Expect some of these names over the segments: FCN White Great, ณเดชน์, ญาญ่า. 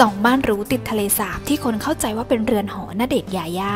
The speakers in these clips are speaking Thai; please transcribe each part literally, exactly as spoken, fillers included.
สองบ้านหรูติดทะเลสาบที่คนเข้าใจว่าเป็นเรือนหอณเดชน์ ยาย่า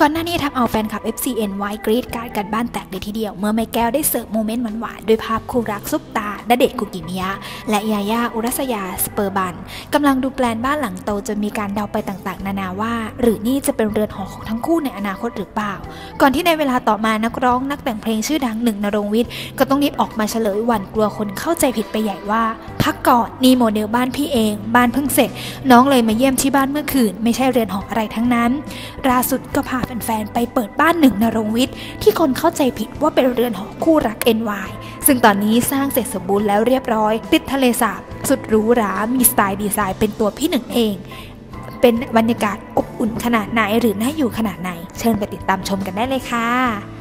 ก่อนหน้านี้ทำเอาแฟนคลับ เอฟ ซี เอ็น White Great การกันบ้านแตกเลยทีเดียวเมื่อไมแก้วได้เสิร์ฟโมเมนต์หวานๆด้วยภาพคู่รักซุปตาณเดชน์ คุกิมิยะและยาย่าอุรัสยาสเปอร์บันกำลังดูแปลนบ้านหลังโตจนมีการเดาไปต่างๆนานาว่าหรือนี่จะเป็นเรือนหอของทั้งคู่ในอนาคตหรือเปล่าก่อนที่ในเวลาต่อมานักร้องนักแต่งเพลงชื่อดังหนึ่งณรงค์วิทย์ก็ต้องรีบออกมาเฉลยหวั่นกลัวคนเข้าใจผิดไปใหญ่ว่าพักก่อนนี่โมเดลบ้านพี่เองบ้านเพิ่งเสร็จน้องเลยมาเยี่ยมที่บ้านเมื่อคืนไม่ใช่เรือนหออะไรทั้งนั้นล่าสุดก็พาแฟนๆไปเปิดบ้านหนึ่งณรงค์วิทย์ที่คนเข้าใจผิดว่าเป็นเรือนหอคู่รัก เอ็น วาย ซึ่งตอนนี้สร้างเสร็จสมบูรณ์แล้วเรียบร้อยติดทะเลสาบสุดหรูหรามีสไตล์ดีไซน์เป็นตัวพี่หนึ่งเองเป็นบรรยากาศอบอุ่นขนาดไหนหรือน่าอยู่ขนาดไหนเชิญไปติดตามชมกันได้เลยค่ะ